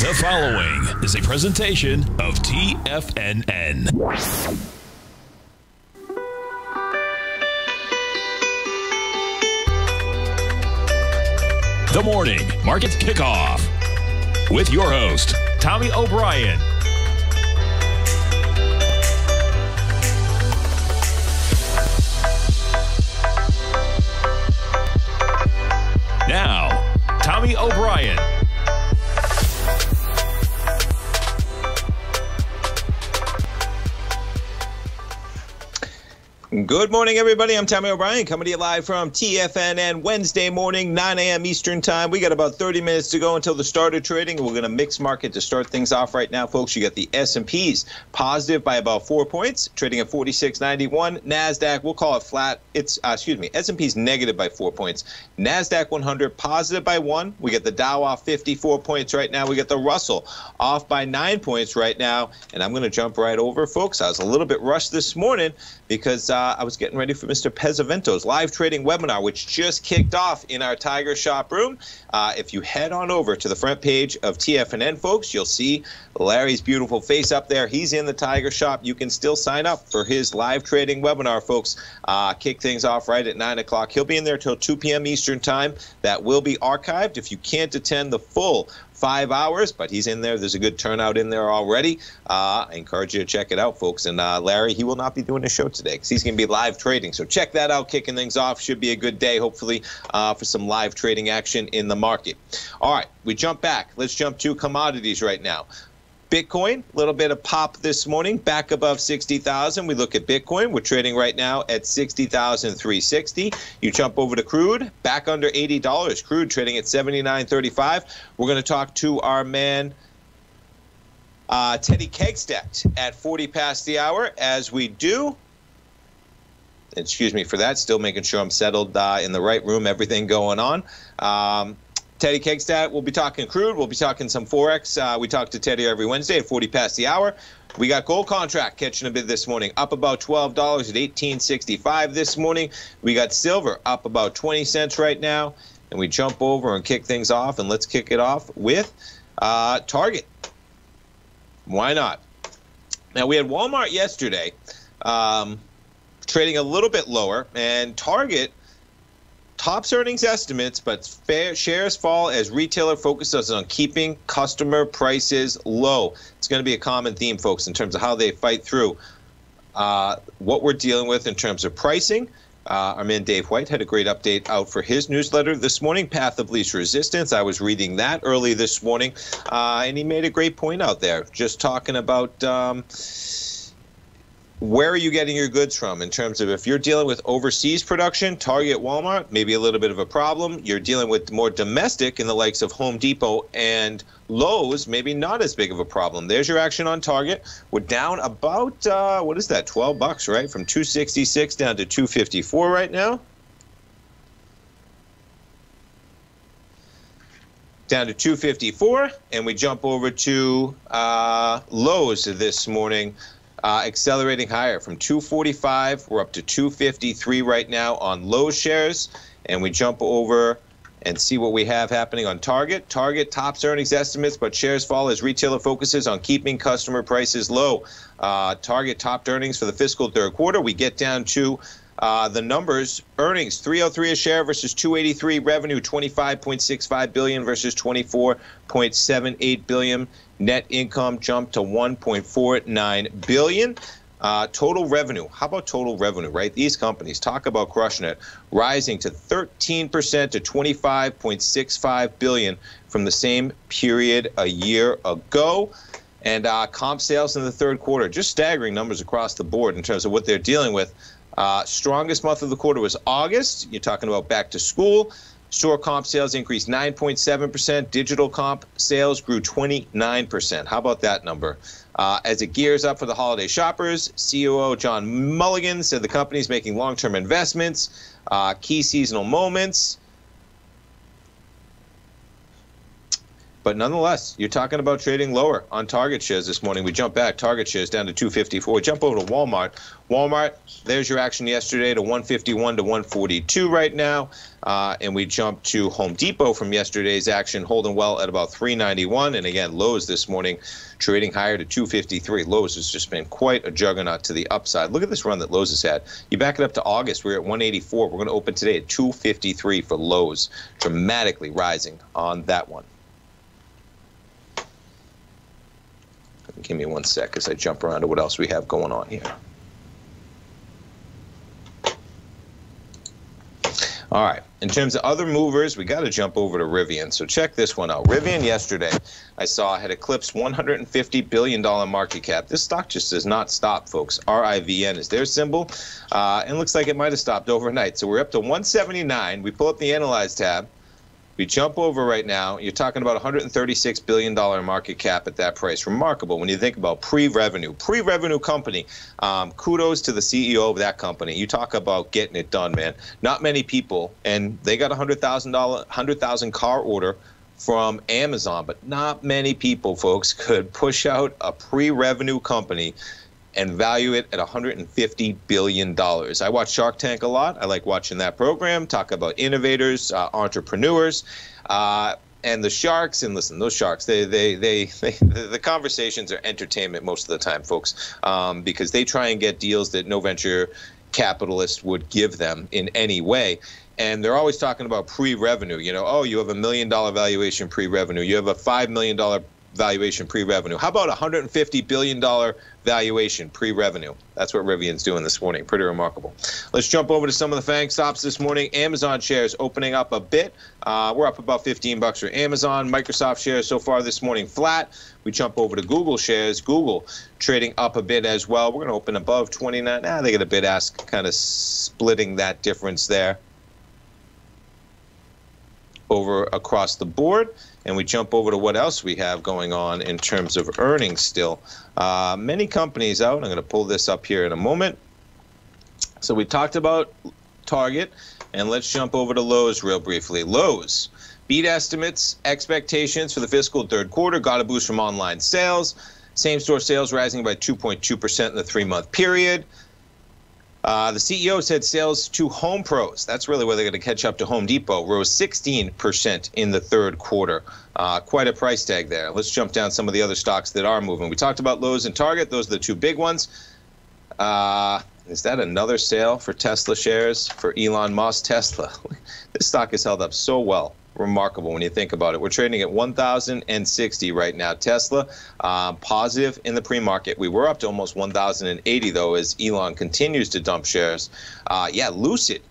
The following is a presentation of TFNN. The Morning Market Kickoff with your host, Tommy O'Brien. Now, Tommy O'Brien. Good morning, everybody. I'm Tommy O'Brien, coming to you live from TFNN Wednesday morning, 9 a.m. Eastern Time. We got about 30 minutes to go until the start of trading. We're going to mix market to start things off right now, folks. You got the S&Ps positive by about 4 points, trading at 46.91. Nasdaq, we'll call it flat. It's S&P's negative by 4 points. Nasdaq 100 positive by 1. We got the Dow off 54 points right now. We got the Russell off by 9 points right now. And I'm going to jump right over, folks. I was a little bit rushed this morning because I was getting ready for Mr. Pesavento's live trading webinar, which just kicked off in our Tiger shop room. If you head on over to the front page of TFNN, folks, you'll see Larry's beautiful face up there. He's in the Tiger shop. You can still sign up for his live trading webinar, folks. Kick things off right at 9 o'clock. He'll be in there till 2 p.m. Eastern time. That will be archived if you can't attend the full 5 hours, but he's in there. There's a good turnout in there already. I encourage you to check it out, folks. And Larry, he will not be doing a show today because he's going to be live trading. So check that out, kicking things off. Should be a good day, hopefully, for some live trading action in the market. All right, we jump back. Let's jump to commodities right now. Bitcoin, a little bit of pop this morning, back above 60,000. We look at Bitcoin. We're trading right now at 60,360. You jump over to crude, back under $80. Crude trading at 79.35. We're going to talk to our man Teddy Hegstad at 40 past the hour as we do. Excuse me for that. Still making sure I'm settled in the right room, everything going on. Teddy Hegstad, we'll be talking crude. We'll be talking some Forex. We talk to Teddy every Wednesday at 40 past the hour. We got gold contract catching a bid this morning, up about $12 at $18.65 this morning. We got silver up about 20 cents right now. And we jump over and kick things off. And let's kick it off with Target. Why not? Now, we had Walmart yesterday trading a little bit lower, and Target tops earnings estimates, but shares fall as retailer focuses on keeping customer prices low. It's going to be a common theme, folks, in terms of how they fight through what we're dealing with in terms of pricing. Our man Dave White had a great update out for his newsletter this morning, Path of Least Resistance. I was reading that early this morning, and he made a great point out there, just talking about where are you getting your goods from in terms of if you're dealing with overseas production, Target, Walmart, maybe a little bit of a problem. You're dealing with more domestic in the likes of Home Depot and Lowe's, maybe not as big of a problem. There's your action on Target. We're down about, what is that, 12 bucks, right? From 266 down to 254 right now. Down to 254, and we jump over to Lowe's this morning. Accelerating higher from 245, we're up to 253 right now on Lowe's shares, and we jump over and see what we have happening on Target. Target tops earnings estimates, but shares fall as retailer focuses on keeping customer prices low. Target topped earnings for the fiscal third quarter. We get down to the numbers. Earnings, 303 a share versus 283. Revenue, 25.65 billion versus 24.78 billion. Net income jumped to 1.49 billion. Total revenue. How about total revenue, right? These companies talk about crushing it, rising to 13% to 25.65 billion from the same period a year ago. And comp sales in the third quarter, just staggering numbers across the board in terms of what they're dealing with. Strongest month of the quarter was August. You're talking about back to school. Store comp sales increased 9.7%. Digital comp sales grew 29%. How about that number? As it gears up for the holiday shoppers, COO John Mulligan said the company's making long-term investments, key seasonal moments. But nonetheless, you're talking about trading lower on Target shares this morning. We jump back, Target shares down to 254. We jump over to Walmart. Walmart, there's your action yesterday to 151 to 142 right now. And we jump to Home Depot from yesterday's action, holding well at about 391. And again, Lowe's this morning trading higher to 253. Lowe's has just been quite a juggernaut to the upside. Look at this run that Lowe's has had. You back it up to August, we're at 184. We're going to open today at 253 for Lowe's, dramatically rising on that one. Give me one sec as I jump around to what else we have going on here. All right. In terms of other movers, we got to jump over to Rivian. So check this one out. Rivian yesterday, I saw, had eclipsed $150 billion market cap. This stock just does not stop, folks. RIVN is their symbol, and looks like it might have stopped overnight. So we're up to 179. We pull up the Analyze tab. We jump over right now, you're talking about $136 billion market cap at that price. Remarkable when you think about pre-revenue. Pre-revenue company. Kudos to the CEO of that company. You talk about getting it done, man. Not many people, and they got a $100,000 car order from Amazon, but not many people, folks, could push out a pre-revenue company and value it at $150 billion. I watch Shark Tank a lot. I like watching that program, talk about innovators, entrepreneurs, and the sharks. And listen, those sharks, the conversations are entertainment most of the time, folks, because they try and get deals that no venture capitalist would give them in any way. And they're always talking about pre-revenue. You know, oh, you have $1 million valuation pre-revenue. You have a $5 million valuation pre-revenue. How about $150 billion valuation pre-revenue? That's what Rivian's doing this morning. Pretty remarkable. Let's jump over to some of the FANG stops this morning. Amazon shares opening up a bit. We're up about 15 bucks for Amazon. Microsoft shares so far this morning flat. We jump over to Google shares. Google trading up a bit as well. We're going to open above 29. They get a bid ask kind of splitting that difference there over across the board. And we jump over to what else we have going on in terms of earnings still. Many companies out. I'm going to pull this up here in a moment. So we talked about Target, and let's jump over to Lowe's real briefly. Lowe's beat estimates, expectations for the fiscal third quarter, got a boost from online sales. Same-store sales rising by 2.2% in the three-month period. The CEO said sales to home pros, that's really where they're going to catch up to Home Depot, rose 16% in the third quarter. Quite a price tag there. Let's jump down some of the other stocks that are moving. We talked about Lowe's and Target. Those are the two big ones. Is that another sale for Tesla shares for Elon Musk? Tesla. This stock has held up so well. Remarkable when you think about it. We're trading at 1,060 right now. Tesla positive in the pre-market. We were up to almost 1,080 though as Elon continues to dump shares. Lucid.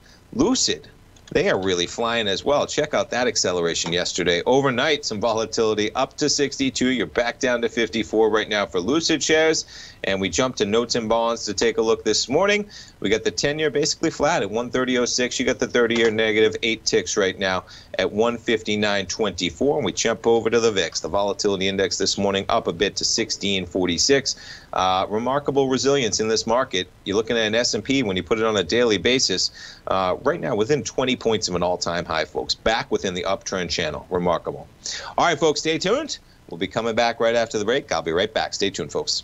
They are really flying as well. Check out that acceleration yesterday. Overnight, some volatility up to 62. You're back down to 54 right now for Lucid shares. And we jump to notes and bonds to take a look this morning. We got the 10-year basically flat at 130.06. You got the 30-year negative 8 ticks right now at 159.24. And we jump over to the VIX, the volatility index this morning, up a bit to 1646. Remarkable resilience in this market. You're looking at an S&P when you put it on a daily basis. Right now within 20 points of an all-time high, folks. Back within the uptrend channel. Remarkable. All right, folks, stay tuned. We'll be coming back right after the break. I'll be right back. Stay tuned, folks.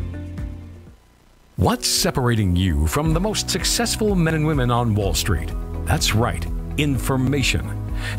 What's separating you from the most successful men and women on Wall Street? That's right, information.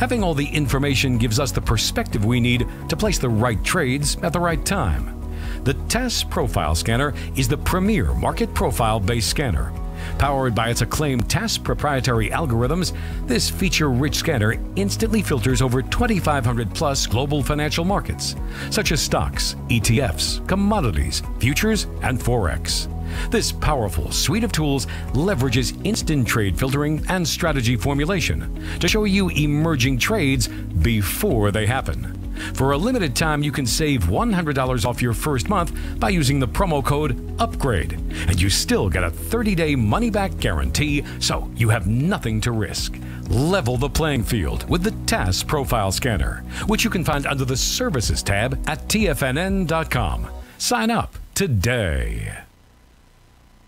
Having all the information gives us the perspective we need to place the right trades at the right time. The TAS Profile Scanner is the premier market profile-based scanner. Powered by its acclaimed TAS proprietary algorithms, this feature-rich scanner instantly filters over 2,500-plus global financial markets, such as stocks, ETFs, commodities, futures, and Forex. This powerful suite of tools leverages instant trade filtering and strategy formulation to show you emerging trades before they happen. For a limited time, you can save $100 off your first month by using the promo code UPGRADE, and you still get a 30-day money-back guarantee, so you have nothing to risk. Level the playing field with the TAS Profile Scanner, which you can find under the Services tab at TFNN.com. Sign up today.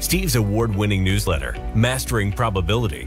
Steve's award-winning newsletter, Mastering Probability,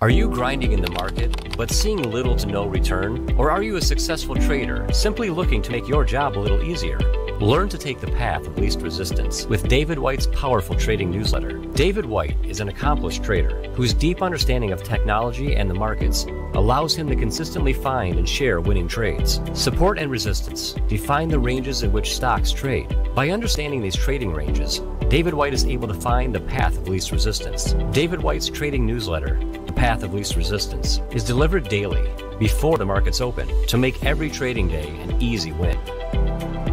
Are you grinding in the market, but seeing little to no return? Or are you a successful trader simply looking to make your job a little easier? Learn to take the path of least resistance with David White's powerful trading newsletter. David White is an accomplished trader whose deep understanding of technology and the markets allows him to consistently find and share winning trades. Support and resistance define the ranges in which stocks trade. By understanding these trading ranges, David White is able to find the path of least resistance. David White's trading newsletter, The Path of Least Resistance, is delivered daily before the markets open to make every trading day an easy win.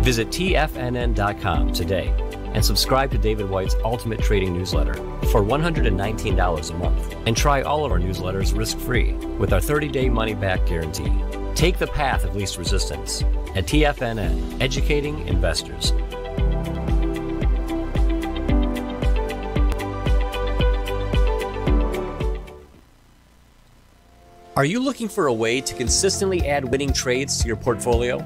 Visit TFNN.com today and subscribe to David White's Ultimate Trading Newsletter for $119 a month and try all of our newsletters risk-free with our 30-day money-back guarantee. Take the path of least resistance at TFNN, educating investors. Are you looking for a way to consistently add winning trades to your portfolio?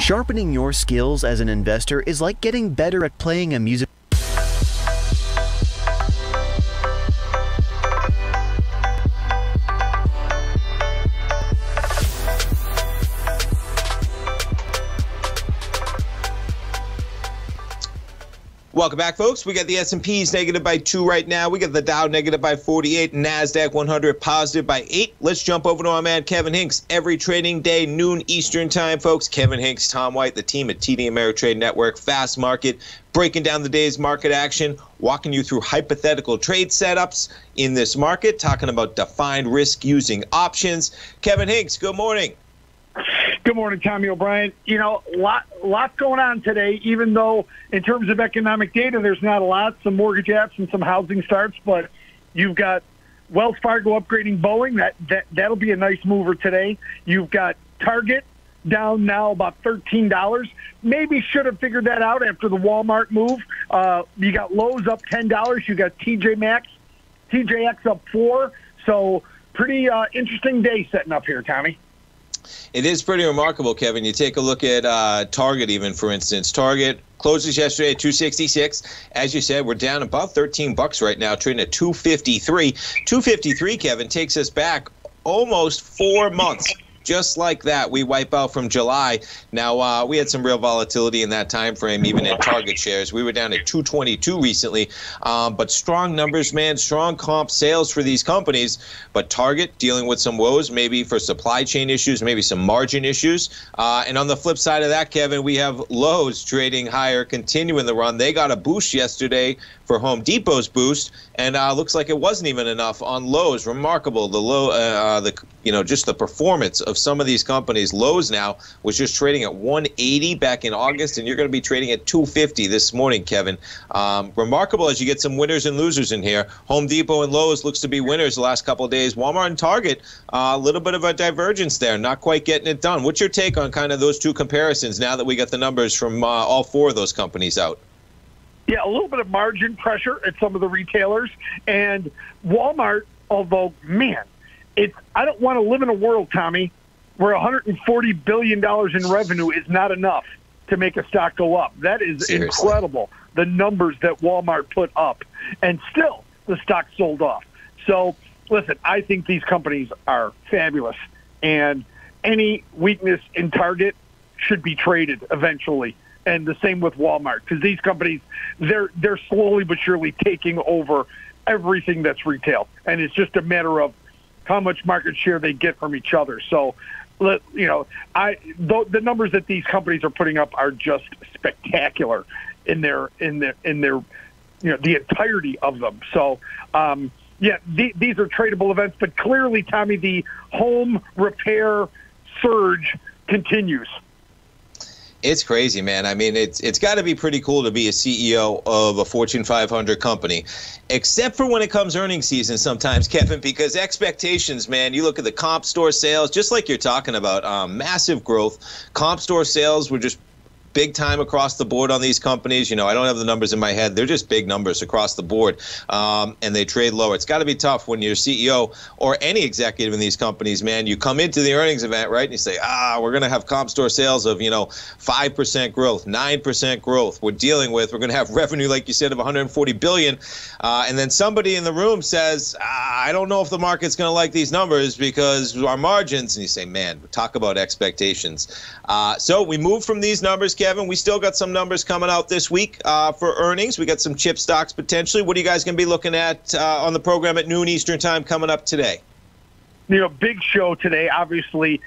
Sharpening your skills as an investor is like getting better at playing a music. Welcome back, folks. We got the S&P's negative by 2 right now. We got the Dow negative by 48, Nasdaq 100 positive by 8. Let's jump over to our man Kevin Hincks. Every trading day, noon Eastern time, folks. Kevin Hincks, Tom White, the team at TD Ameritrade Network, Fast Market, breaking down the day's market action, walking you through hypothetical trade setups in this market, talking about defined risk using options. Kevin Hincks, good morning. Good morning, Tommy O'Brien. You know, lot going on today, even though in terms of economic data, there's not a lot, some mortgage apps and some housing starts, but you've got Wells Fargo upgrading Boeing. That'll be a nice mover today. You've got Target down now about $13. Maybe should have figured that out after the Walmart move. You got Lowe's up $10. You got TJX up 4. So pretty interesting day setting up here, Tommy. It is pretty remarkable, Kevin. You take a look at Target, even, for instance. Target closes yesterday at 266. As you said, we're down about 13 bucks right now, trading at 253. 253, Kevin, takes us back almost 4 months. Just like that, we wipe out from July. Now, we had some real volatility in that time frame, even in Target shares. We were down at 222 recently. But strong numbers, man, strong comp sales for these companies. But Target dealing with some woes, maybe for supply chain issues, maybe some margin issues. And on the flip side of that, Kevin, we have Lowe's trading higher, continuing the run. They got a boost yesterday for Home Depot's boost, and looks like it wasn't even enough on Lowe's. Remarkable, just the performance of some of these companies. Lowe's now was just trading at 180 back in August, and you're going to be trading at 250 this morning, Kevin. Remarkable as you get some winners and losers in here. Home Depot and Lowe's looks to be winners the last couple of days. Walmart and Target, a little bit of a divergence there, not quite getting it done. What's your take on kind of those two comparisons now that we got the numbers from all four of those companies out? Yeah, a little bit of margin pressure at some of the retailers. And Walmart, although, man, I don't want to live in a world, Tommy, where $140 billion in revenue is not enough to make a stock go up. That is seriously incredible, the numbers that Walmart put up. And still, the stock sold off. So, listen, I think these companies are fabulous. And any weakness in Target should be traded eventually. And the same with Walmart, because these companies, they're slowly but surely taking over everything that's retail. And it's just a matter of how much market share they get from each other. So, you know, the numbers that these companies are putting up are just spectacular in their you know, the entirety of them. So, yeah, these are tradable events, but clearly, Tommy, the home repair surge continues. It's crazy, man. I mean, it's got to be pretty cool to be a CEO of a Fortune 500 company, except for when it comes earnings season sometimes, Kevin, because expectations, man, you look at the comp store sales, just like you're talking about, massive growth. Comp store sales were just big time across the board on these companies. You know, I don't have the numbers in my head. They're just big numbers across the board, and they trade lower. It's got to be tough when you're CEO or any executive in these companies, man. You come into the earnings event, right, and you say, we're going to have comp store sales of, you know, 5% growth, 9% growth. We're going to have revenue, like you said, of $140 billion. And then somebody in the room says, I don't know if the market's going to like these numbers because our margins. And you say, man, talk about expectations. So we move from these numbers, Kevin. We still got some numbers coming out this week for earnings. We got some chip stocks potentially. What are you guys going to be looking at on the program at noon Eastern time coming up today? You know, big show today. Obviously,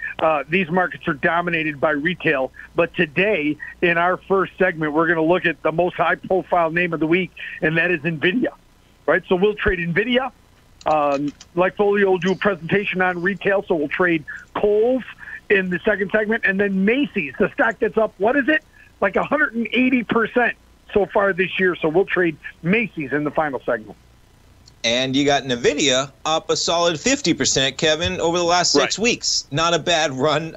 these markets are dominated by retail. But today, in our first segment, we're going to look at the most high-profile name of the week, and that is NVIDIA. Right? So we'll trade NVIDIA. Lightfolio will do a presentation on retail, so we'll trade Kohl's in the second segment, and then Macy's, the stock that's up, what is it, like 180% so far this year. So we'll trade Macy's in the final segment. And you got NVIDIA up a solid 50%, Kevin, over the last 6 weeks. Not a bad run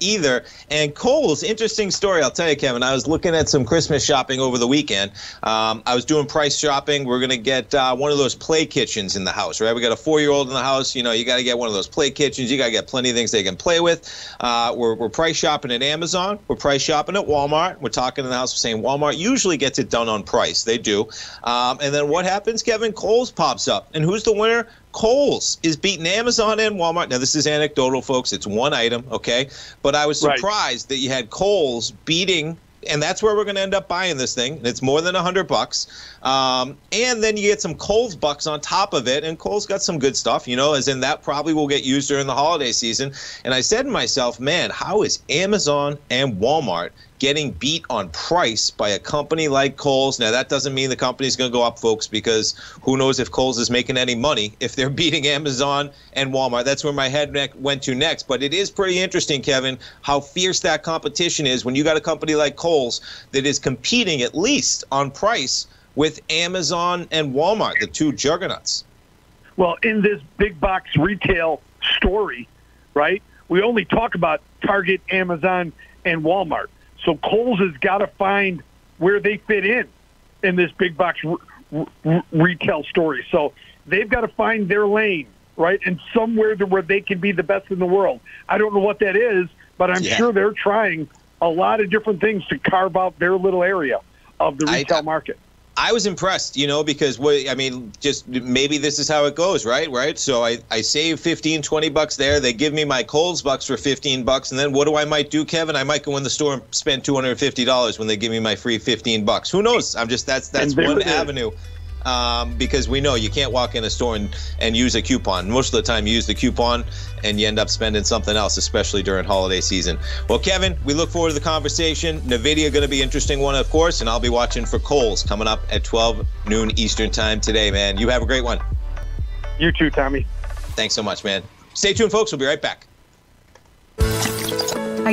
either. And Kohl's, interesting story. I'll tell you, Kevin, I was looking at some Christmas shopping over the weekend. I was doing price shopping. We're going to get one of those play kitchens in the house, right? We got a 4-year-old in the house. You know, you got to get one of those play kitchens. You got to get plenty of things they can play with. We're price shopping at Amazon. We're price shopping at Walmart. We're talking in the house saying Walmart usually gets it done on price. They do. And then what happens, Kevin? Kohl's pops up. And who's the winner? Kohl's is beating Amazon and Walmart. Now, this is anecdotal, folks. It's one item, okay? But I was surprised that you had Kohl's beating And that's where we're going to end up buying this thing. It's more than $100. And then you get some Kohl's bucks on top of it. And Kohl's got some good stuff, you know, as in that probably will get used during the holiday season. And I said to myself, man, how is Amazon and Walmart getting beat on price by a company like Kohl's? Now, that doesn't mean the company's going to go up, folks, because who knows if Kohl's is making any money if they're beating Amazon and Walmart. That's where my head went to next. But it is pretty interesting, Kevin, how fierce that competition is when you got a company like Kohl's that is competing at least on price with Amazon and Walmart, the two juggernauts. Well, in this big box retail story, right, we only talk about Target, Amazon, and Walmart. So Kohl's has got to find where they fit in this big box retail story. So they've got to find their lane, right, and somewhere where they can be the best in the world. I don't know what that is, but I'm sure they're trying a lot of different things to carve out their little area of the retail market. I was impressed, you know, because, I mean, just maybe this is how it goes, right? So I save $15, $20 there. They give me my Kohl's bucks for $15. And then what do I might do, Kevin? I might go in the store and spend $250 when they give me my free $15. Who knows? I'm just, that's one avenue. Because we know you can't walk in a store and use a coupon. Most of the time you use the coupon and you end up spending something else, especially during holiday season. Well, Kevin, we look forward to the conversation. NVIDIA going to be an interesting one, of course, and I'll be watching for Kohl's coming up at 12 noon Eastern time today, man. You have a great one. You too, Tommy. Thanks so much, man. Stay tuned, folks. We'll be right back. Are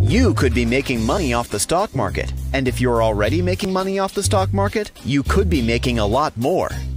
You could be making money off the stock market. And if you're already making money off the stock market, you could be making a lot more.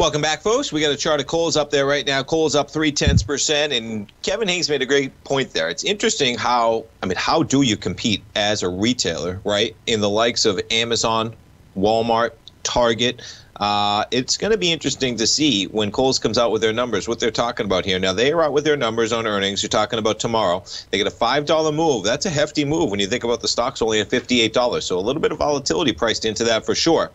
Welcome back, folks. We got a chart of Kohl's up there right now. Kohl's up 0.3%, and Kevin Hincks made a great point there. It's interesting how, I mean, how do you compete as a retailer, right, in the likes of Amazon, Walmart, Target? It's going to be interesting to see when Kohl's comes out with their numbers, what they're talking about here. Now, they are out with their numbers on earnings. You're talking about tomorrow. They get a $5 move. That's a hefty move when you think about the stock's only at $58. So a little bit of volatility priced into that for sure.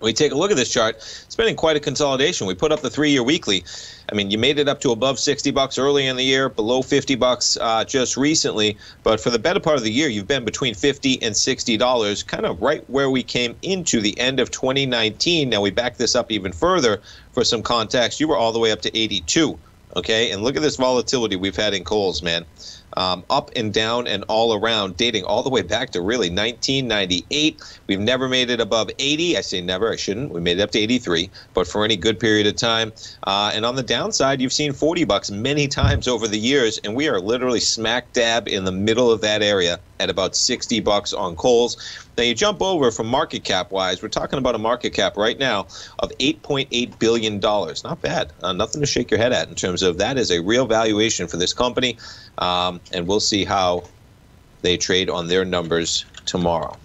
We take a look at this chart. It's been in quite a consolidation. We put up the 3-year weekly. I mean, you made it up to above $60 early in the year, below $50 just recently. But for the better part of the year, you've been between $50 and $60, kind of right where we came into the end of 2019. Now, we back this up even further for some context. You were all the way up to $82, okay? And look at this volatility we've had in Kohl's, man. Up and down and all around, dating all the way back to really 1998. We've never made it above 80. I say never, I shouldn't. We made it up to 83, but for any good period of time. And on the downside, you've seen $40 many times over the years, and we are literally smack dab in the middle of that area at about $60 on Kohl's. Now, you jump over from market cap-wise. We're talking about a market cap right now of $8.8 billion. Not bad. Nothing to shake your head at in terms of that is a real valuation for this company. And we'll see how they trade on their numbers tomorrow.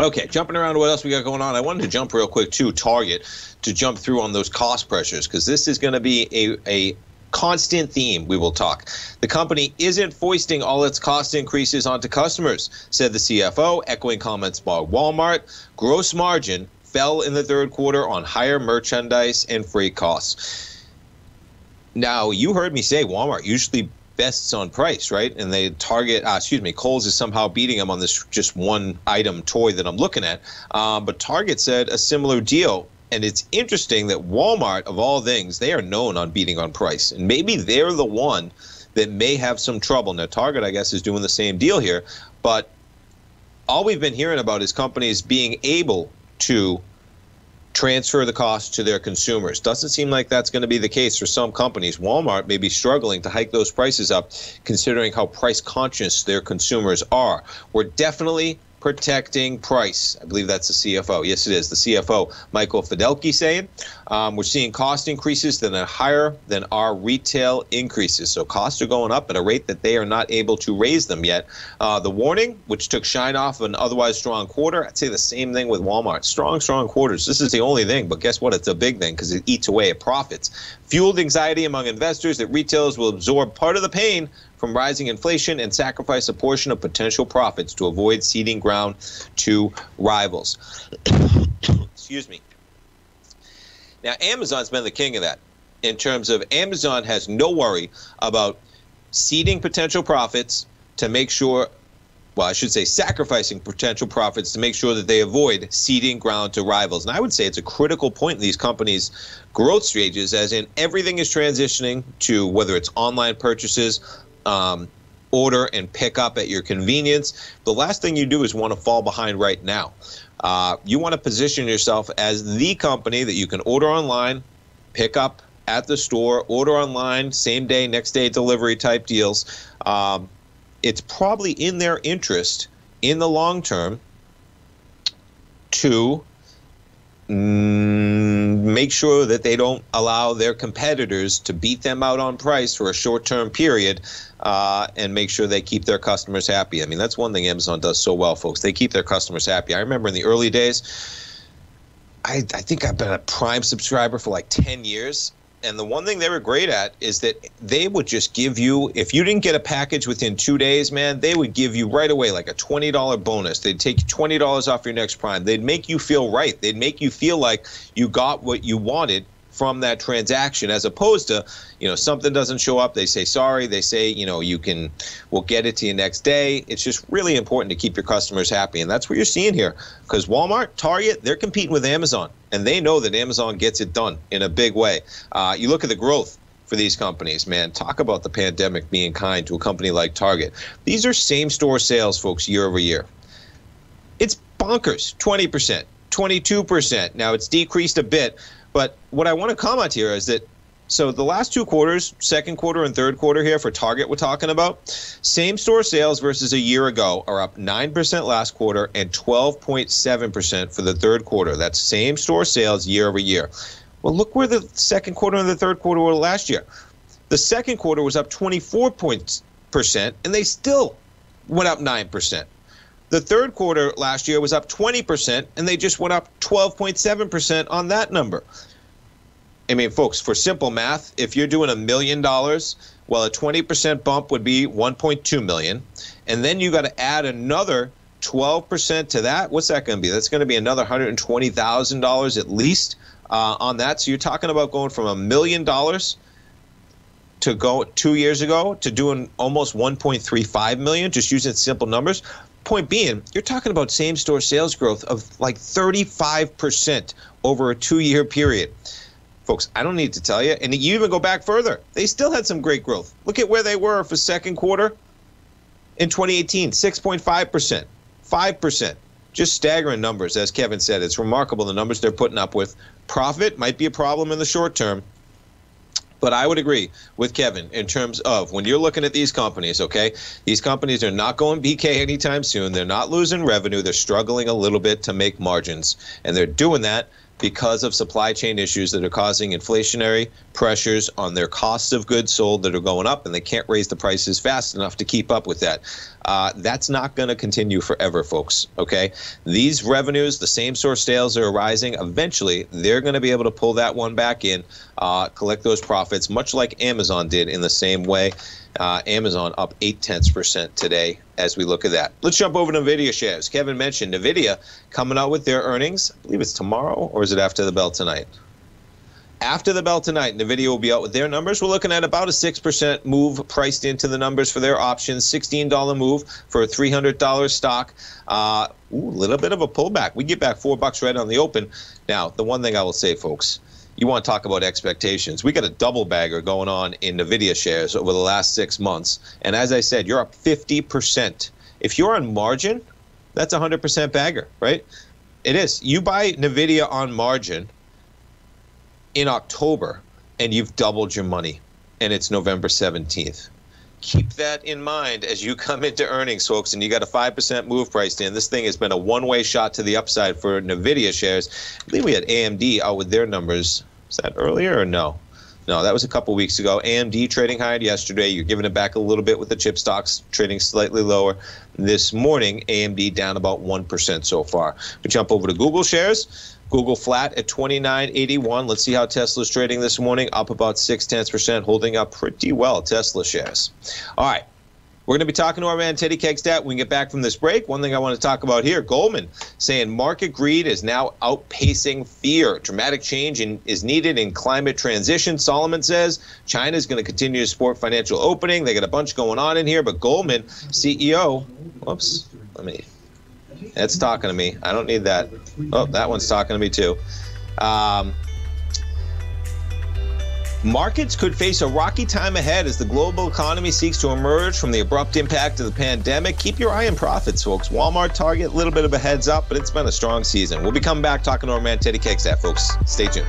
Okay, jumping around to what else we got going on. I wanted to jump real quick to Target to jump through on those cost pressures, because this is going to be a constant theme we will talk. The company isn't foisting all its cost increases onto customers, said the CFO, echoing comments by Walmart. Gross margin fell in the third quarter on higher merchandise and freight costs. Now, you heard me say Walmart usually bests on price, right? And they target, Kohl's is somehow beating them on this just one item toy that I'm looking at. But Target said a similar deal. And it's interesting that Walmart, of all things, they are known on beating on price. And maybe they're the one that may have some trouble. Now, Target, I guess, is doing the same deal here. But all we've been hearing about is companies being able to transfer the cost to their consumers. Doesn't seem like that's going to be the case for some companies. Walmart may be struggling to hike those prices up, considering how price conscious their consumers are. We're definitely protecting price. I believe that's the CFO. Yes, it is. The CFO, Michael Fidelke, saying, we're seeing cost increases that are higher than our retail increases. So costs are going up at a rate that they are not able to raise them yet. The warning, which took shine off an otherwise strong quarter, I'd say the same thing with Walmart. Strong quarters. This is the only thing, but guess what? It's a big thing because it eats away at profits. Fueled anxiety among investors that retailers will absorb part of the pain from rising inflation and sacrifice a portion of potential profits to avoid ceding ground to rivals. Excuse me. Now, Amazon's been the king of that in terms of Amazon has no worry about ceding potential profits to make sure, well, I should say sacrificing potential profits to make sure that they avoid ceding ground to rivals. And I would say it's a critical point in these companies' growth stages, as in everything is transitioning to whether it's online purchases, order and pick up at your convenience. The last thing you do is want to fall behind right now. You want to position yourself as the company that you can order online, pick up at the store, order online, same day, next day delivery type deals. It's probably in their interest in the long term to make sure that they don't allow their competitors to beat them out on price for a short-term period and make sure they keep their customers happy. I mean, that's one thing Amazon does so well, folks. They keep their customers happy. I remember in the early days, I think I've been a Prime subscriber for like 10 years. And the one thing they were great at is that they would just give you, if you didn't get a package within 2 days, man, they would give you right away like a $20 bonus. They'd take $20 off your next Prime. They'd make you feel right. They'd make you feel like you got what you wanted from that transaction, as opposed to, you know, something doesn't show up. They say, sorry. They say, you know, we'll get it to you next day. It's just really important to keep your customers happy. And that's what you're seeing here, because Walmart, Target, they're competing with Amazon, and they know that Amazon gets it done in a big way. You look at the growth for these companies, man. Talk about the pandemic being kind to a company like Target. These are same store sales, folks, year over year. It's bonkers, 20%, 22%. Now, it's decreased a bit. But what I want to comment here is that So the last two quarters, second quarter and third quarter here for Target we're talking about, same store sales versus a year ago are up 9% last quarter and 12.7% for the third quarter. That's same store sales year over year. Well, look where the second quarter and the third quarter were last year. The second quarter was up 24%, and they still went up 9%. The third quarter last year was up 20%, and they just went up 12.7% on that number. I mean, folks, for simple math, if you're doing $1 million, well, a 20% bump would be 1.2 million. And then you got to add another 12% to that. What's that going to be? That's going to be another $120,000 at least on that. So you're talking about going from $1 million to go 2 years ago to doing almost 1.35 million, just using simple numbers. Point being, you're talking about same-store sales growth of like 35% over a two-year period. Folks, I don't need to tell you, and you even go back further. They still had some great growth. Look at where they were for second quarter in 2018, 6.5%, 5%. Just staggering numbers, as Kevin said. It's remarkable the numbers they're putting up with. Profit might be a problem in the short term, but I would agree with Kevin in terms of when you're looking at these companies, okay, these companies are not going BK anytime soon. They're not losing revenue. They're struggling a little bit to make margins, and they're doing that because of supply chain issues that are causing inflationary pressures on their costs of goods sold that are going up, and they can't raise the prices fast enough to keep up with that. That's not going to continue forever, folks, okay? These revenues, the same-store sales are rising. Eventually, they're going to be able to pull that one back in, collect those profits, much like Amazon did in the same way. Amazon up 0.8% today as we look at that. Let's jump over to NVIDIA shares. Kevin mentioned NVIDIA coming out with their earnings. I believe it's tomorrow, or is it after the bell tonight? After the bell tonight, NVIDIA will be out with their numbers. We're looking at about a 6% move priced into the numbers for their options. $16 move for a $300 stock. A little bit of a pullback. We get back $4 right on the open. Now, the one thing I will say, folks, you want to talk about expectations. We got a double bagger going on in NVIDIA shares over the last 6 months. And as I said, you're up 50%. If you're on margin, that's 100% bagger, right? It is. You buy NVIDIA on margin in October, and you've doubled your money, and it's November 17th. Keep that in mind as you come into earnings, folks, and you got a 5% move priced in. This thing has been a one-way shot to the upside for NVIDIA shares. I believe we had AMD out with their numbers. Was that earlier or no? No, that was a couple weeks ago. AMD trading higher yesterday. You're giving it back a little bit with the chip stocks trading slightly lower. This morning, AMD down about 1% so far. We jump over to Google shares. Google flat at 29.81. Let's see how Tesla's trading this morning, up about 0.6%, holding up pretty well, Tesla shares. All right, we're going to be talking to our man Teddy Hegstad when we get back from this break. One thing I want to talk about here, Goldman saying market greed is now outpacing fear. Dramatic change is needed in climate transition. Solomon says China's going to continue to support financial opening. They got a bunch going on in here, but Goldman CEO, whoops, let me... It's talking to me. I don't need that. Oh, that one's talking to me too. Markets could face a rocky time ahead as the global economy seeks to emerge from the abrupt impact of the pandemic. Keep your eye on profits, folks. Walmart, Target, a little bit of a heads up, but it's been a strong season. We'll be coming back talking to our man Teddy Hegstad, folks. Stay tuned.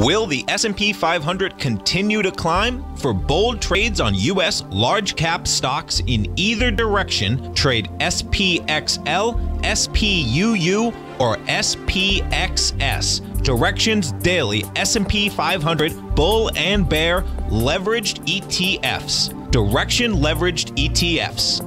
Will the S&P 500 continue to climb? For bold trades on U.S. large-cap stocks in either direction, trade SPXL, SPUU, or SPXS. Direction's daily S&P 500 bull and bear leveraged ETFs. Direction leveraged ETFs.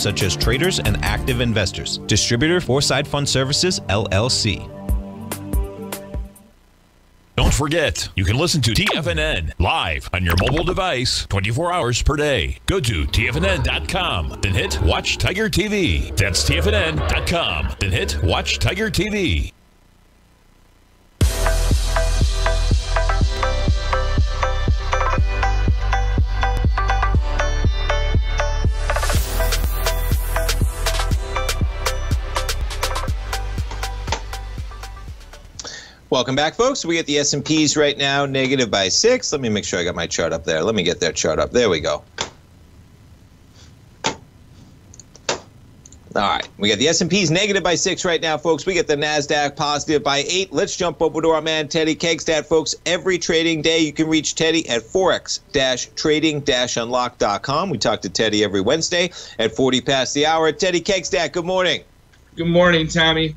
such as traders and active investors. Distributor Foreside Fund Services, LLC. Don't forget, you can listen to TFNN live on your mobile device 24 hours per day. Go to TFNN.com, then hit Watch Tiger TV. That's TFNN.com, then hit Watch Tiger TV. Welcome back, folks. We at the S&Ps right now, negative by 6. Let me make sure I got my chart up there. Let me get that chart up. There we go. All right, we got the S&Ps negative by 6 right now, folks. We get the Nasdaq positive by 8. Let's jump over to our man Teddy Hegstad, folks. Every trading day, you can reach Teddy at forex-trading-unlock.com. We talk to Teddy every Wednesday at 40 past the hour. Teddy Hegstad, good morning. Good morning, Tommy.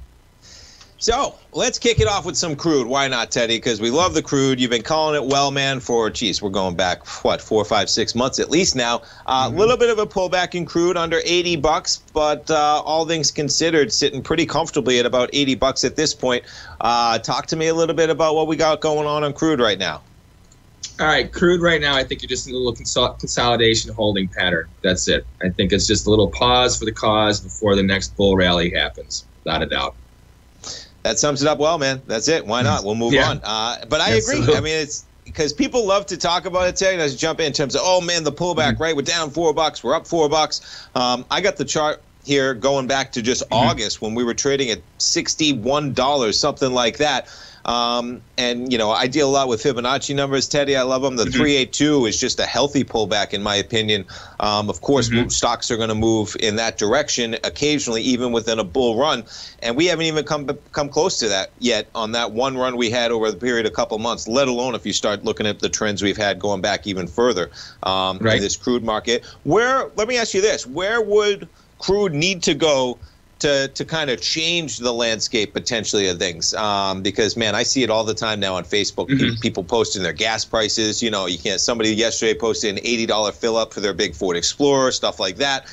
So let's kick it off with some crude. Why not, Teddy? Because we love the crude. You've been calling it well, man, for, geez, we're going back, what, 4, 5, 6 months at least now. Little bit of a pullback in crude under 80 bucks, but all things considered, sitting pretty comfortably at about 80 bucks at this point. Talk to me a little bit about what we got going on crude right now. All right, crude right now, I think you're just in a little consolidation holding pattern. That's it. I think it's just a little pause for the cause before the next bull rally happens, without a doubt. That sums it up well, man. That's it. Why not? We'll move on. But I agree. I mean, it's because people love to talk about it today. And I just jump in terms of, oh, man, the pullback, right? We're down $4. We're up $4. I got the chart here going back to just August when we were trading at $61, something like that. And, you know, I deal a lot with Fibonacci numbers, Teddy. I love them. The 382 is just a healthy pullback, in my opinion. Of course, stocks are going to move in that direction occasionally, even within a bull run. And we haven't even come close to that yet on that one run we had over the period of a couple months, let alone if you start looking at the trends we've had going back even further in this crude market. Where, let me ask you this, where would crude need to go to kind of change the landscape potentially of things? Because, man, I see it all the time now on Facebook. People posting their gas prices. You know, you can't. Somebody yesterday posted an $80 fill up for their big Ford Explorer, stuff like that.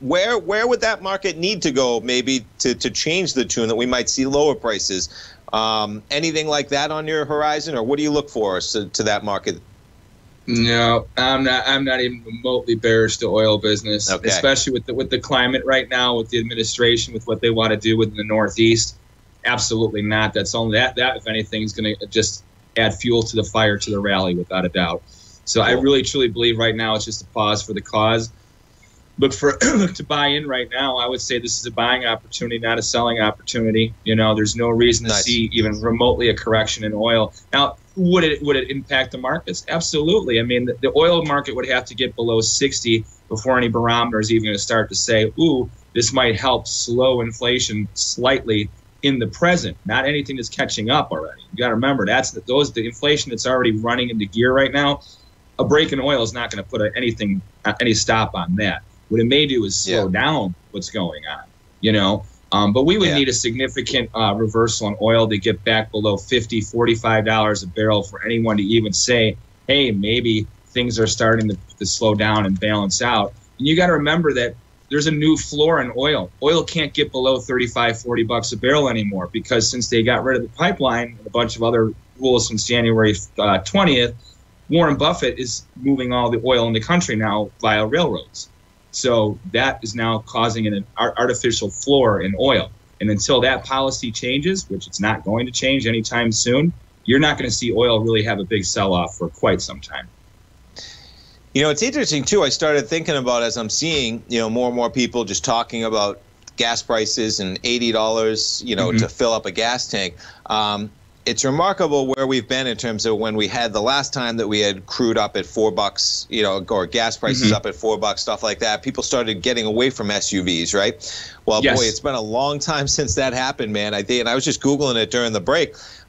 Where would that market need to go maybe to change the tune that we might see lower prices? Anything like that on your horizon, or what do you look for to that market? No, I'm not even remotely bearish to oil business, especially with the climate right now, with the administration, with what they want to do within the Northeast. Absolutely not. That's only that if anything is going to just add fuel to the fire to the rally, without a doubt. So I really truly believe right now it's just a pause for the cause. Look for to buy in right now. I would say this is a buying opportunity, not a selling opportunity. You know, there's no reason to see even remotely a correction in oil. Now, would it impact the markets? Absolutely. I mean, the oil market would have to get below 60 before any barometer is even going to start to say, ooh, this might help slow inflation slightly in the present, not anything that's catching up already. You got to remember, the inflation that's already running into gear right now. A break in oil is not going to put any stop on that. What it may do is slow down what's going on, you know. But we would need a significant reversal in oil to get back below $45 a barrel for anyone to even say, hey, maybe things are starting to slow down and balance out. And you got to remember that there's a new floor in oil. Oil can't get below $35, $40 a barrel anymore, because since they got rid of the pipeline and a bunch of other rules since January 20th, Warren Buffett is moving all the oil in the country now via railroads. So that is now causing an artificial floor in oil. And until that policy changes, which it's not going to change anytime soon, you're not going to see oil really have a big sell-off for quite some time. You know, it's interesting, too. I started thinking about, as I'm seeing, you know, more and more people just talking about gas prices and $80, you know, to fill up a gas tank. It's remarkable where we've been in terms of when we had the last time that we had crude up at $4, you know, or gas prices up at $4, stuff like that. People started getting away from SUVs, right? Well, boy, it's been a long time since that happened, man. I was just Googling it during the break, and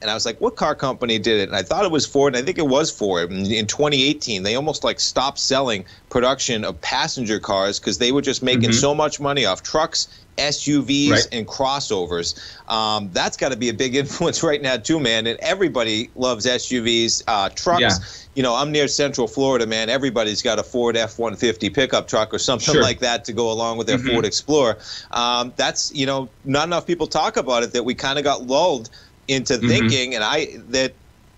I was like, what car company did it? And I thought it was Ford, and I think it was Ford. In 2018, they almost like stopped selling production of passenger cars because they were just making so much money off trucks, SUVs and crossovers. That's got to be a big influence right now too, man. And everybody loves SUVs, trucks. You know, I'm near Central Florida, man. Everybody's got a Ford F-150 pickup truck or something like that to go along with their Ford Explorer. That's, you know, not enough people talk about it, that we kind of got lulled into thinking, and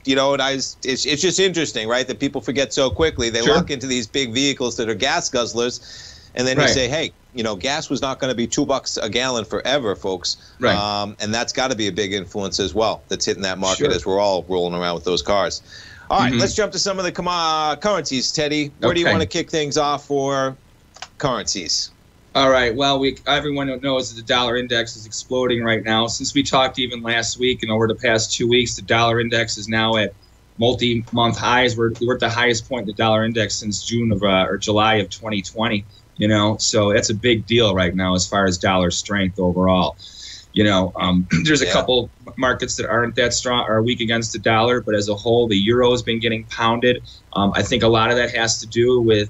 it's just interesting, right, that people forget so quickly. They lock into these big vehicles that are gas guzzlers. And then you say, hey, you know, gas was not going to be $2 a gallon forever, folks. And that's got to be a big influence as well that's hitting that market as we're all rolling around with those cars. All right, let's jump to some of the currencies, Teddy. Where do you want to kick things off for currencies? All right, well, everyone knows that the dollar index is exploding right now. Since we talked even last week and over the past 2 weeks, the dollar index is now at multi-month highs. We're at the highest point in the dollar index since July of 2020. You know, so that's a big deal right now as far as dollar strength overall. You know, there's a couple markets that aren't that strong or weak against the dollar, but as a whole, the euro has been getting pounded. I think a lot of that has to do with,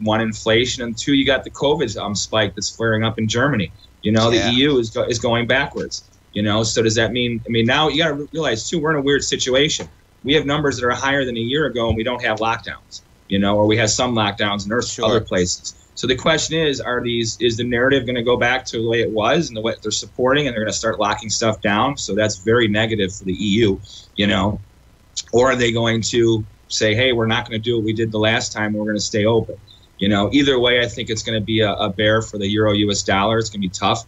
one, inflation, and two, you got the COVID spike that's flaring up in Germany. You know, the EU is going backwards. You know, so does that mean, I mean, now you got to realize, too, we're in a weird situation. We have numbers that are higher than a year ago, and we don't have lockdowns, you know, or we have some lockdowns in other places. So the question is, is the narrative going to go back to the way it was and the way they're supporting, and they're going to start locking stuff down? So that's very negative for the EU, you know. Or are they going to say, hey, we're not going to do what we did the last time, we're going to stay open? You know, either way, I think it's going to be a bear for the euro-US dollar. It's going to be tough.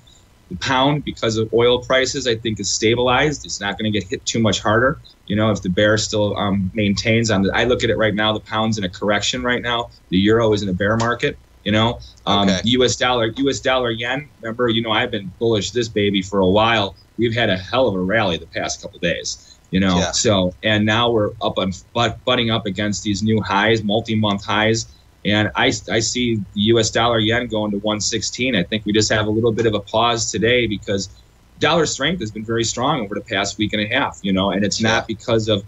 The pound, because of oil prices, I think is stabilized. It's not going to get hit too much harder. You know, if the bear still maintains on I look at it right now, the pound's in a correction right now. The euro is in a bear market. You know, U.S. dollar yen. Remember, you know, I've been bullish this baby for a while. We've had a hell of a rally the past couple of days, you know. So and now we're up on butting up against these new highs, multi-month highs. And I see the U.S. dollar yen going to 116. I think we just have a little bit of a pause today because dollar strength has been very strong over the past week and a half, you know, and it's not because of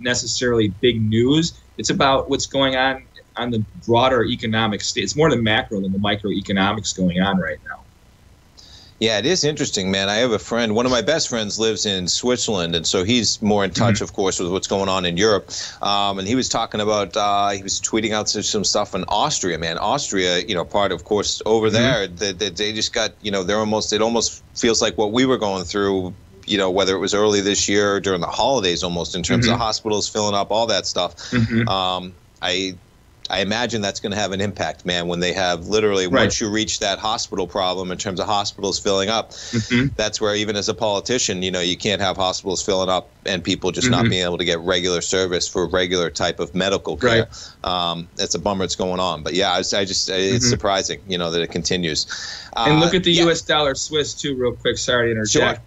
necessarily big news. It's about what's going on the broader economic state. It's more the macro than the microeconomics going on right now. Yeah, it is interesting, man. I have a friend, one of my best friends lives in Switzerland, and so he's more in touch, of course, with what's going on in Europe. And he was talking about, he was tweeting out some stuff in Austria, man. Austria, you know, part, of course, over there, they just got, you know, it almost feels like what we were going through, you know, whether it was early this year or during the holidays almost, in terms of hospitals filling up, all that stuff. I imagine that's going to have an impact, man, when they have literally once you reach that hospital problem in terms of hospitals filling up, that's where even as a politician, you know, you can't have hospitals filling up and people just not being able to get regular service for regular type of medical care. That's a bummer it's going on. But, yeah, it's surprising, you know, that it continues. And look at the U.S. dollar Swiss, too, real quick. Sorry to interject.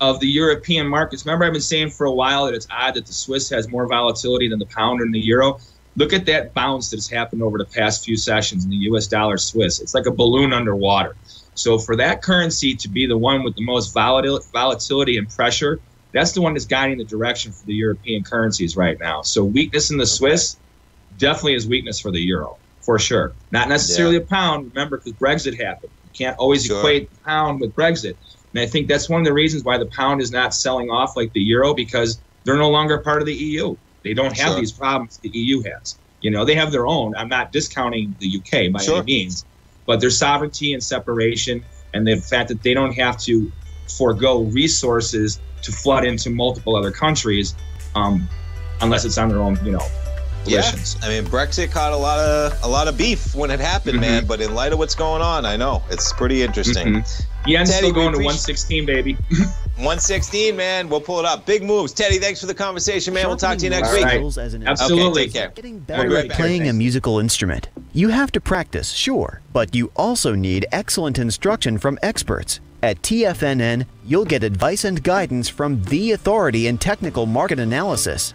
Of the European markets. Remember, I've been saying for a while that it's odd that the Swiss has more volatility than the pound and the euro. Look at that bounce that's happened over the past few sessions in the U.S. dollar Swiss. It's like a balloon underwater. So for that currency to be the one with the most volatility and pressure, that's the one that's guiding the direction for the European currencies right now. So weakness in the Swiss definitely is weakness for the euro, for sure. Not necessarily a pound, remember, because Brexit happened. You can't always equate the pound with Brexit. And I think that's one of the reasons why the pound is not selling off like the euro, because they're no longer part of the EU. They don't have these problems the EU has. You know, they have their own. I'm not discounting the UK by any means, but their sovereignty and separation and the fact that they don't have to forego resources to flood into multiple other countries unless it's on their own, you know, volitions. Yeah. I mean, Brexit caught a lot of beef when it happened, man, but in light of what's going on, I know it's pretty interesting. Yeah, I'm still going to 116, baby. 116, man. We'll pull it up. Big moves. Teddy, thanks for the conversation, man. We'll talk to you next week. Absolutely. Getting better at playing a musical instrument. You have to practice, sure, but you also need excellent instruction from experts. At TFNN, you'll get advice and guidance from the authority in technical market analysis.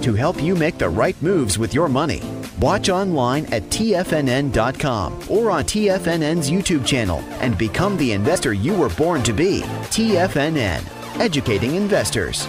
to help you make the right moves with your money. Watch online at TFNN.com or on TFNN's YouTube channel and become the investor you were born to be. TFNN, educating investors.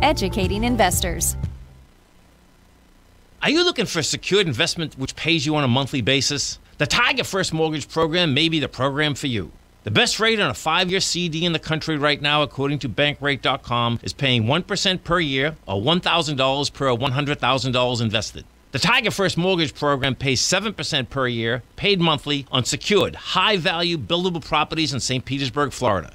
educating investors. Are you looking for a secured investment which pays you on a monthly basis? The Tiger First Mortgage Program may be the program for you. The best rate on a 5-year CD in the country right now, according to Bankrate.com, is paying 1% per year or $1,000 per $100,000 invested. The Tiger First Mortgage Program pays 7% per year, paid monthly, on secured, high-value, buildable properties in St. Petersburg, Florida.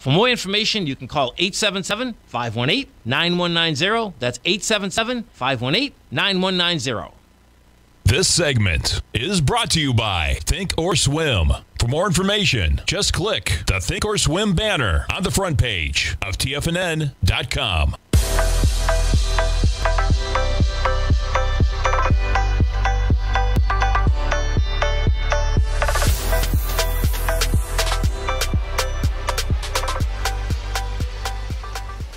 For more information, you can call 877-518-9190. That's 877-518-9190. This segment is brought to you by Think or Swim. For more information, just click the Think or Swim banner on the front page of TFNN.com.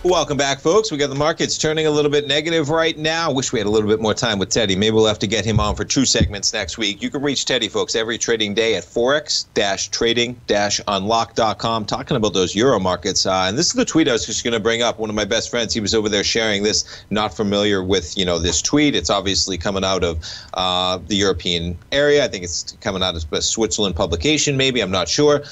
Welcome back, folks. We got the markets turning a little bit negative right now. Wish we had a little bit more time with Teddy. Maybe we'll have to get him on for true segments next week. You can reach Teddy, folks, every trading day at forex-trading-unlock.com, talking about those euro markets. And this is the tweet I was just going to bring up. One of my best friends, he was over there sharing this. Not familiar with, you know, this tweet. It's obviously coming out of the European area. I think it's coming out of a Switzerland publication, maybe. I'm not sure.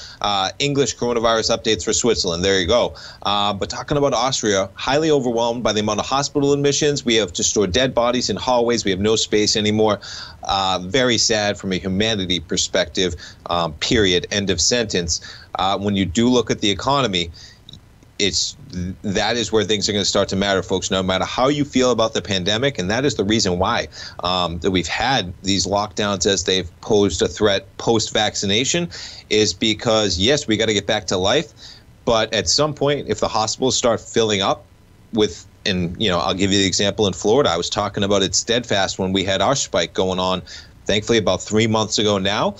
English coronavirus updates for Switzerland. There you go. But talking about Austria. Highly overwhelmed by the amount of hospital admissions. We have to store dead bodies in hallways. We have no space anymore. Very sad from a humanity perspective, period, end of sentence. When you do look at the economy, that is where things are going to start to matter, folks, no matter how you feel about the pandemic. And that is the reason why that we've had these lockdowns as they've posed a threat post-vaccination, is because, yes, we got to get back to life. But at some point, if the hospitals start filling up with, and, you know, I'll give you the example in Florida. I was talking about it steadfast when we had our spike going on, thankfully, about 3 months ago now.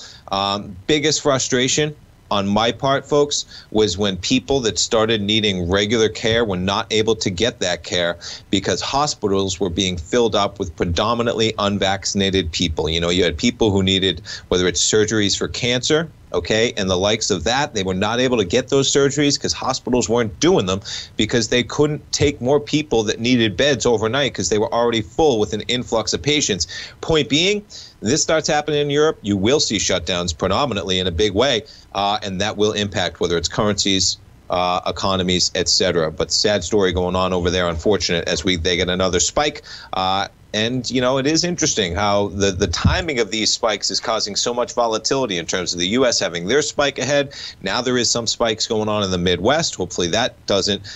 Biggest frustration on my part, folks, was when people that started needing regular care were not able to get that care because hospitals were being filled up with predominantly unvaccinated people. You know, you had people who needed, whether it's surgeries for cancer, okay, and the likes of that, they were not able to get those surgeries because hospitals weren't doing them because they couldn't take more people that needed beds overnight because they were already full with an influx of patients. Point being, this starts happening in Europe, you will see shutdowns predominantly in a big way, and that will impact whether it's currencies, economies, etc. But sad story going on over there, unfortunate, as they get another spike. And, you know, it is interesting how the timing of these spikes is causing so much volatility in terms of the U.S. having their spike ahead. Now there is some spikes going on in the Midwest. Hopefully that doesn't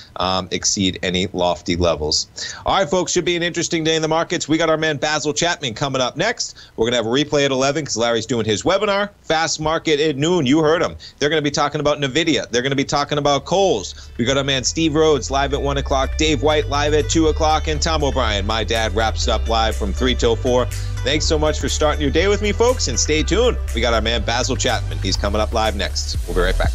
exceed any lofty levels. All right, folks, should be an interesting day in the markets. We got our man Basil Chapman coming up next. We're going to have a replay at 11 because Larry's doing his webinar, Fast Market at Noon. You heard him. They're going to be talking about NVIDIA. They're going to be talking about Kohl's. We got our man Steve Rhodes live at 1 o'clock, Dave White live at 2 o'clock, and Tom O'Brien, my dad, wraps up live from 3 till 4. Thanks so much for starting your day with me, folks, and stay tuned. We got our man Basil Chapman. He's coming up live next. We'll be right back.